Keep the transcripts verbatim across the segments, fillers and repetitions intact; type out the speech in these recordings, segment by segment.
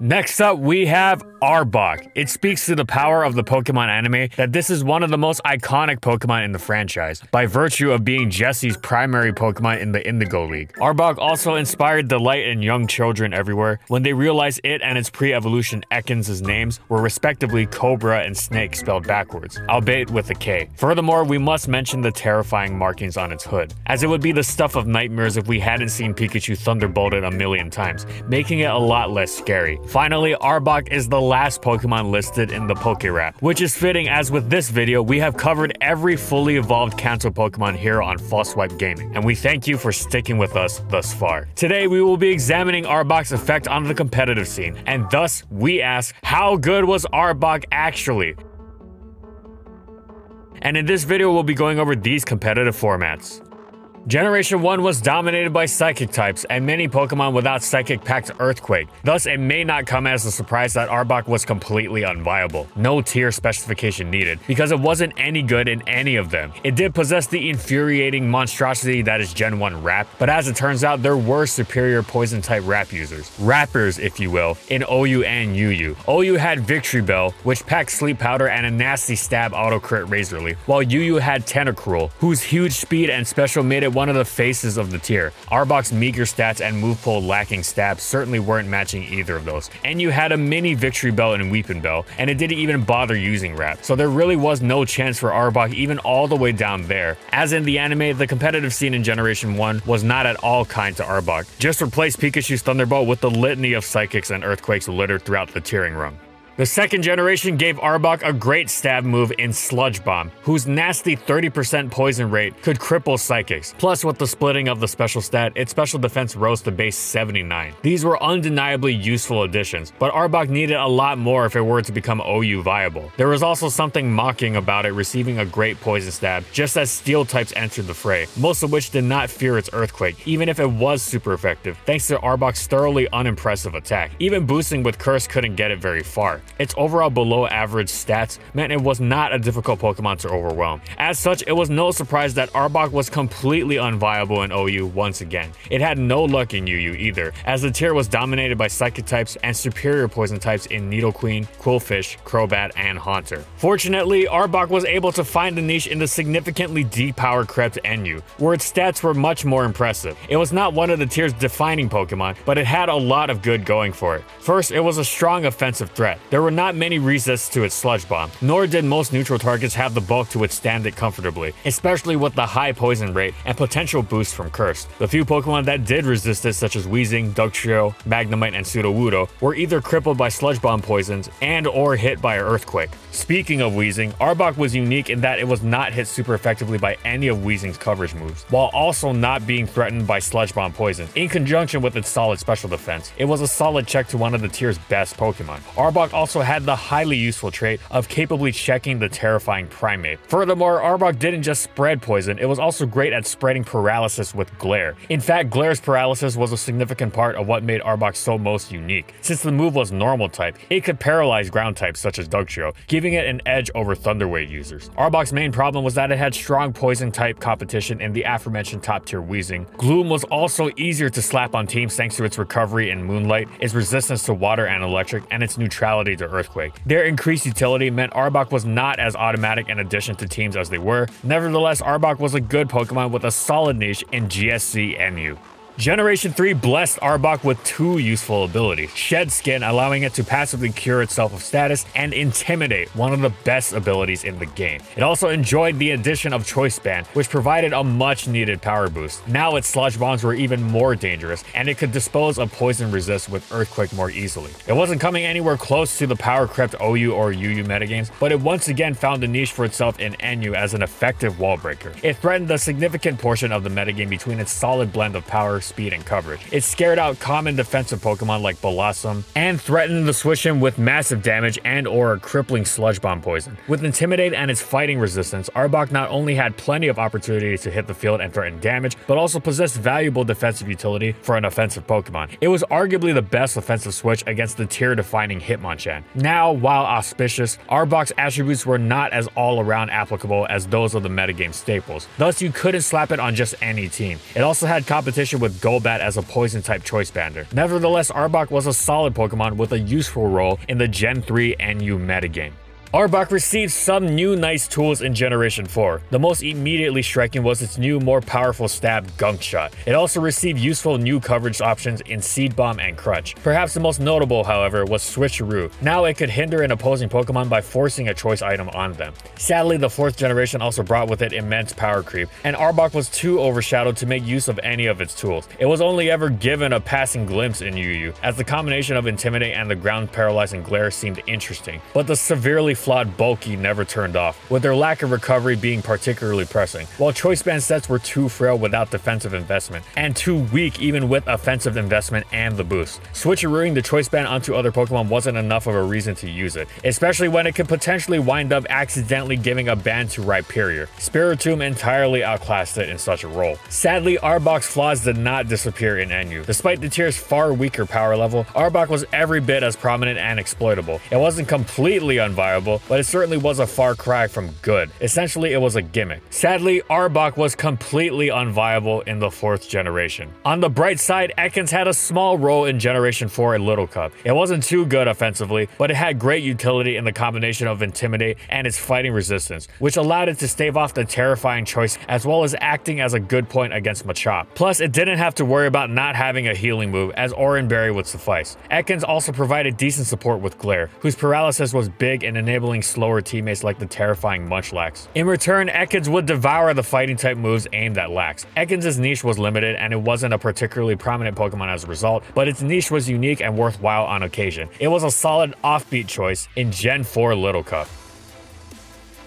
Next up, we have Arbok. It speaks to the power of the Pokemon anime that this is one of the most iconic Pokemon in the franchise, by virtue of being Jesse's primary Pokemon in the Indigo League. Arbok also inspired delight in young children everywhere when they realized it and its pre-evolution Ekans' names were respectively Cobra and Snake spelled backwards, albeit with a K. Furthermore, we must mention the terrifying markings on its hood, as it would be the stuff of nightmares if we hadn't seen Pikachu thunderbolted a million times, making it a lot less scary. Finally, Arbok is the last Pokemon listed in the Pokérap, which is fitting as with this video we have covered every fully evolved Kanto Pokemon here on False Swipe Gaming, and we thank you for sticking with us thus far. Today we will be examining Arbok's effect on the competitive scene, and thus we ask, how good was Arbok actually? And in this video we'll be going over these competitive formats. Generation one was dominated by Psychic types, and many Pokemon without Psychic packed Earthquake, thus it may not come as a surprise that Arbok was completely unviable. No tier specification needed, because it wasn't any good in any of them. It did possess the infuriating monstrosity that is Gen one RAP, but as it turns out, there were superior Poison-type RAP users, rappers if you will, in O U and U U. O U had Victreebel, which packed Sleep Powder and a nasty Stab auto-crit Razor Leaf, while U U had Tentacruel, whose huge speed and special made it one of the faces of the tier. Arbok's meager stats and move pool lacking stab certainly weren't matching either of those. And you had a mini Victreebel and Weepinbell, and it didn't even bother using rap, so there really was no chance for Arbok even all the way down there. As in the anime, the competitive scene in Generation one was not at all kind to Arbok. Just replace Pikachu's Thunderbolt with the litany of Psychics and Earthquakes littered throughout the tiering rung. The second generation gave Arbok a great stab move in Sludge Bomb, whose nasty thirty percent poison rate could cripple Psychics. Plus, with the splitting of the special stat, its special defense rose to base seventy-nine. These were undeniably useful additions, but Arbok needed a lot more if it were to become O U viable. There was also something mocking about it receiving a great poison stab just as Steel types entered the fray, most of which did not fear its Earthquake, even if it was super effective, thanks to Arbok's thoroughly unimpressive attack. Even boosting with Curse couldn't get it very far. Its overall below average stats meant it was not a difficult Pokemon to overwhelm. As such, it was no surprise that Arbok was completely unviable in O U once again. It had no luck in U U either, as the tier was dominated by Psychic types and superior Poison types in Nidoqueen, Qwilfish, Crobat, and Haunter. Fortunately, Arbok was able to find a niche in the significantly depowered crept N U, where its stats were much more impressive. It was not one of the tier's defining Pokemon, but it had a lot of good going for it. First, it was a strong offensive threat. There were not many resists to its Sludge Bomb, nor did most neutral targets have the bulk to withstand it comfortably, especially with the high poison rate and potential boost from Curse. The few Pokemon that did resist it, such as Weezing, Dugtrio, Magnemite, and Sudowoodo, were either crippled by Sludge Bomb poisons and or hit by an Earthquake. Speaking of Weezing, Arbok was unique in that it was not hit super effectively by any of Weezing's coverage moves, while also not being threatened by Sludge Bomb poison. In conjunction with its solid special defense, it was a solid check to one of the tier's best Pokemon. Arbok also also had the highly useful trait of capably checking the terrifying Primate. Furthermore, Arbok didn't just spread poison, it was also great at spreading paralysis with Glare. In fact, Glare's paralysis was a significant part of what made Arbok so most unique. Since the move was normal type, it could paralyze ground types such as Dugtrio, giving it an edge over Thunder Wave users. Arbok's main problem was that it had strong poison type competition in the aforementioned top tier Weezing. Gloom was also easier to slap on teams thanks to its recovery in Moonlight, its resistance to water and electric, and its neutrality to Earthquake. Their increased utility meant Arbok was not as automatic an addition to teams as they were. Nevertheless, Arbok was a good Pokemon with a solid niche in G S C N U. Generation three blessed Arbok with two useful abilities, Shed Skin, allowing it to passively cure itself of status, and Intimidate, one of the best abilities in the game. It also enjoyed the addition of Choice Band, which provided a much needed power boost. Now its Sludge Bombs were even more dangerous, and it could dispose of Poison Resist with Earthquake more easily. It wasn't coming anywhere close to the power crept O U or U U metagames, but it once again found a niche for itself in N U as an effective wall breaker. It threatened a significant portion of the metagame between its solid blend of power, speed, and coverage. It scared out common defensive Pokemon like Blossom and threatened the switch in with massive damage and or crippling Sludge Bomb poison. With Intimidate and its fighting resistance, Arbok not only had plenty of opportunity to hit the field and threaten damage, but also possessed valuable defensive utility for an offensive Pokemon. It was arguably the best offensive switch against the tier-defining Hitmonchan. Now, while auspicious, Arbok's attributes were not as all-around applicable as those of the metagame staples. Thus, you couldn't slap it on just any team. It also had competition with Golbat as a Poison-type Choice Bander. Nevertheless, Arbok was a solid Pokemon with a useful role in the Gen three N U metagame. Arbok received some new nice tools in Generation four. The most immediately striking was its new, more powerful Stab, Gunk Shot. It also received useful new coverage options in Seed Bomb and Crutch. Perhaps the most notable, however, was Switcheroo. Now it could hinder an opposing Pokemon by forcing a choice item on them. Sadly, the fourth generation also brought with it immense power creep, and Arbok was too overshadowed to make use of any of its tools. It was only ever given a passing glimpse in U U, as the combination of Intimidate and the ground paralyzing Glare seemed interesting, but the severely flawed bulky never turned off, with their lack of recovery being particularly pressing. While Choice Band sets were too frail without defensive investment, and too weak even with offensive investment and the boost. Switcherooing the Choice Band onto other Pokemon wasn't enough of a reason to use it, especially when it could potentially wind up accidentally giving a ban to Rhyperior. Spiritomb entirely outclassed it in such a role. Sadly, Arbok's flaws did not disappear in N U. Despite the tier's far weaker power level, Arbok was every bit as prominent and exploitable. It wasn't completely unviable, but it certainly was a far cry from good. Essentially, it was a gimmick. Sadly, Arbok was completely unviable in the fourth generation. On the bright side, Ekans had a small role in Generation four at Little Cup. It wasn't too good offensively, but it had great utility in the combination of Intimidate and its fighting resistance, which allowed it to stave off the terrifying choice as well as acting as a good point against Machop. Plus, it didn't have to worry about not having a healing move, as Oran Berry would suffice. Ekans also provided decent support with Glare, whose paralysis was big and enabled slower teammates like the terrifying Munchlax. In return, Ekans would devour the fighting type moves aimed at Lax. Ekans' niche was limited and it wasn't a particularly prominent Pokemon as a result, but its niche was unique and worthwhile on occasion. It was a solid offbeat choice in Gen four Little Cup.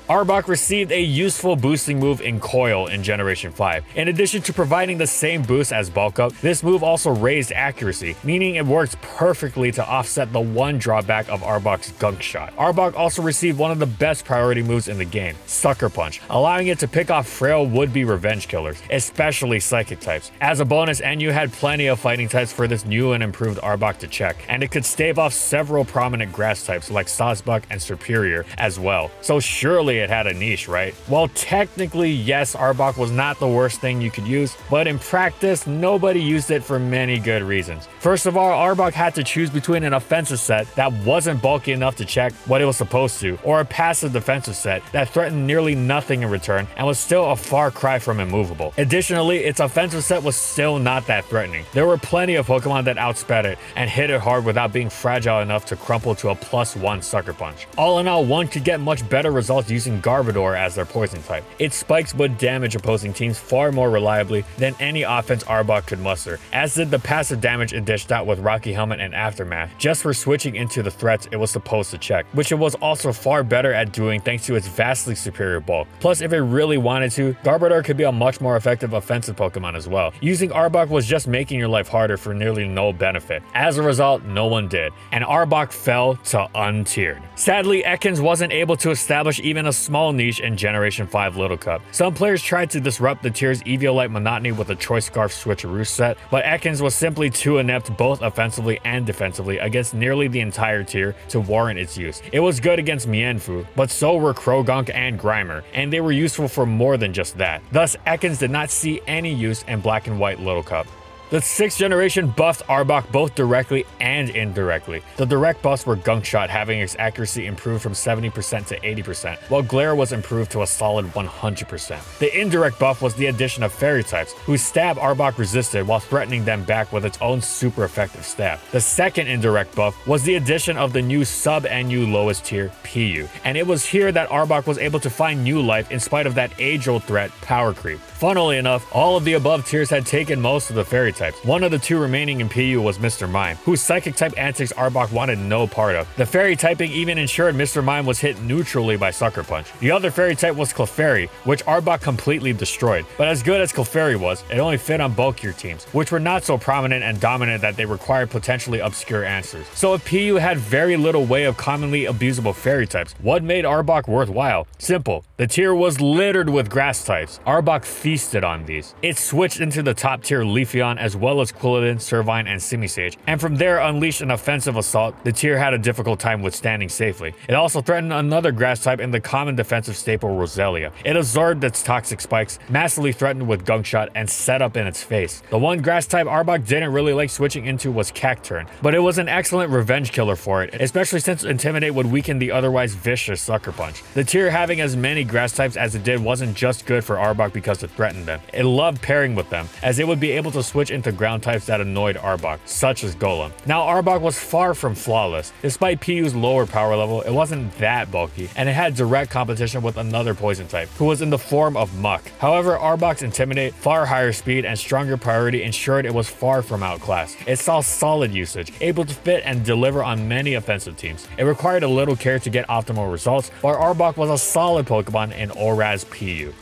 Arbok received a useful boosting move in Coil in Generation five. In addition to providing the same boost as Bulk Up, this move also raised accuracy, meaning it works perfectly to offset the one drawback of Arbok's Gunk Shot. Arbok also received one of the best priority moves in the game, Sucker Punch, allowing it to pick off frail would-be revenge killers, especially Psychic types. As a bonus, N U had plenty of fighting types for this new and improved Arbok to check, and it could stave off several prominent grass types like Sawsbuck and Serperior as well. So surely it had a niche, right? Well, technically, yes, Arbok was not the worst thing you could use, but in practice, nobody used it for many good reasons. First of all, Arbok had to choose between an offensive set that wasn't bulky enough to check what it was supposed to, or a passive defensive set that threatened nearly nothing in return and was still a far cry from immovable. Additionally, its offensive set was still not that threatening. There were plenty of Pokemon that outsped it and hit it hard without being fragile enough to crumple to a plus one Sucker Punch. All in all, one could get much better results using Garbodor as their poison type. Its spikes would damage opposing teams far more reliably than any offense Arbok could muster, as did the passive damage it dished out with Rocky Helmet and Aftermath just for switching into the threats it was supposed to check, which it was also far better at doing thanks to its vastly superior bulk. Plus, if it really wanted to, Garbodor could be a much more effective offensive Pokemon as well. Using Arbok was just making your life harder for nearly no benefit. As a result, no one did, and Arbok fell to untiered. Sadly, Ekans wasn't able to establish even a small niche in Generation five Little Cup. Some players tried to disrupt the tier's Eviolite monotony with a Choice Scarf Switcheroo set, but Ekans was simply too inept both offensively and defensively against nearly the entire tier to warrant its use. It was good against Mienfoo, but so were Krogunk and Grimer, and they were useful for more than just that. Thus, Ekans did not see any use in Black and White Little Cup. The sixth generation buffed Arbok both directly and indirectly. The direct buffs were Gunk Shot, having its accuracy improved from seventy percent to eighty percent, while Glare was improved to a solid one hundred percent. The indirect buff was the addition of Fairy types, whose Stab Arbok resisted while threatening them back with its own super effective Stab. The second indirect buff was the addition of the new sub-N U lowest tier, P U, and it was here that Arbok was able to find new life in spite of that age-old threat, power creep. Funnily enough, all of the above tiers had taken most of the Fairy types. Types. One of the two remaining in P U was Mister Mime, whose psychic type antics Arbok wanted no part of. The fairy typing even ensured Mister Mime was hit neutrally by Sucker Punch. The other fairy type was Clefairy, which Arbok completely destroyed. But as good as Clefairy was, it only fit on bulkier teams, which were not so prominent and dominant that they required potentially obscure answers. So if P U had very little way of commonly abusable fairy types, what made Arbok worthwhile? Simple. The tier was littered with grass types. Arbok feasted on these. It switched into the top tier Leafeon as as well as Quilladin, Servine, and Simisage, and from there unleashed an offensive assault the tier had a difficult time withstanding safely. It also threatened another grass type in the common defensive staple Roselia. It absorbed its toxic spikes, massively threatened with Gunk Shot, and set up in its face. The one grass type Arbok didn't really like switching into was Cacturne, but it was an excellent revenge killer for it, especially since Intimidate would weaken the otherwise vicious Sucker Punch. The tier having as many grass types as it did wasn't just good for Arbok because it threatened them. It loved pairing with them, as it would be able to switch into ground types that annoyed Arbok, such as Golem. Now Arbok was far from flawless. Despite P U's lower power level, it wasn't that bulky, and it had direct competition with another poison type, who was in the form of Muk. However, Arbok's Intimidate, far higher speed, and stronger priority ensured it was far from outclassed. It saw solid usage, able to fit and deliver on many offensive teams. It required a little care to get optimal results, but Arbok was a solid Pokemon in Oras P U.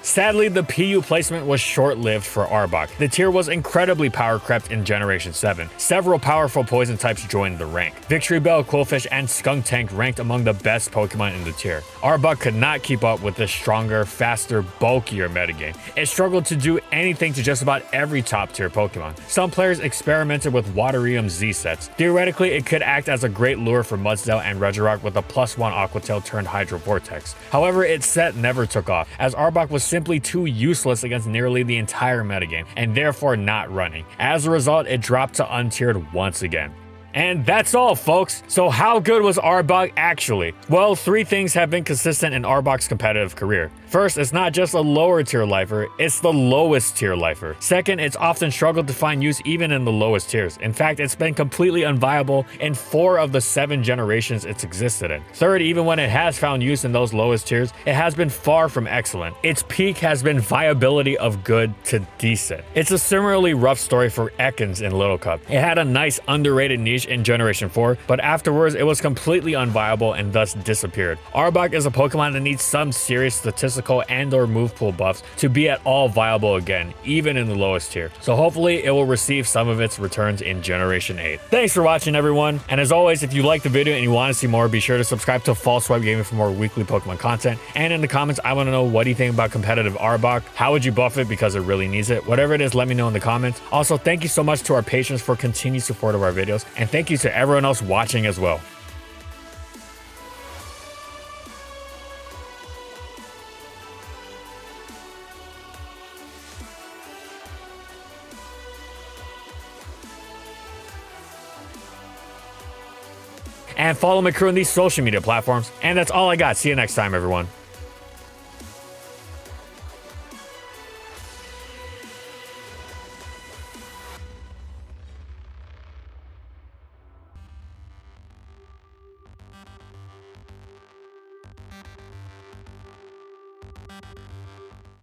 Sadly, the P U placement was short-lived for Arbok. The tier was incredibly power-crept in Generation seven. Several powerful poison types joined the rank. Victreebel, Qwilfish, and Skunk Tank ranked among the best Pokemon in the tier. Arbok could not keep up with this stronger, faster, bulkier metagame. It struggled to do anything to just about every top-tier Pokemon. Some players experimented with Waterium Z sets. Theoretically, it could act as a great lure for Mudsdale and Regirock with a plus one Aqua Tail turned Hydro Vortex. However, its set never took off, as Arbok was simply too useless against nearly the entire metagame, and therefore not running. As a result, it dropped to untiered once again. And that's all, folks. So how good was Arbok actually? Well, three things have been consistent in Arbok's competitive career. First, it's not just a lower tier lifer, it's the lowest tier lifer. Second, it's often struggled to find use even in the lowest tiers. In fact, it's been completely unviable in four of the seven generations it's existed in. Third, even when it has found use in those lowest tiers, it has been far from excellent. Its peak has been viability of good to decent. It's a similarly rough story for Ekans in Little Cup. It had a nice underrated niche in Generation four, but afterwards it was completely unviable and thus disappeared. Arbok is a Pokemon that needs some serious statistical and or move pool buffs to be at all viable again, even in the lowest tier. So hopefully it will receive some of its returns in Generation eight. Thanks for watching, everyone, and as always, if you liked the video and you want to see more, be sure to subscribe to False Swipe Gaming for more weekly Pokemon content. And in the comments, I want to know, what do you think about competitive Arbok? How would you buff it because it really needs it? Whatever it is, let me know in the comments. Also, thank you so much to our patrons for continued support of our videos, and And thank you to everyone else watching as well. And follow my crew on these social media platforms. And that's all I got. See you next time, everyone.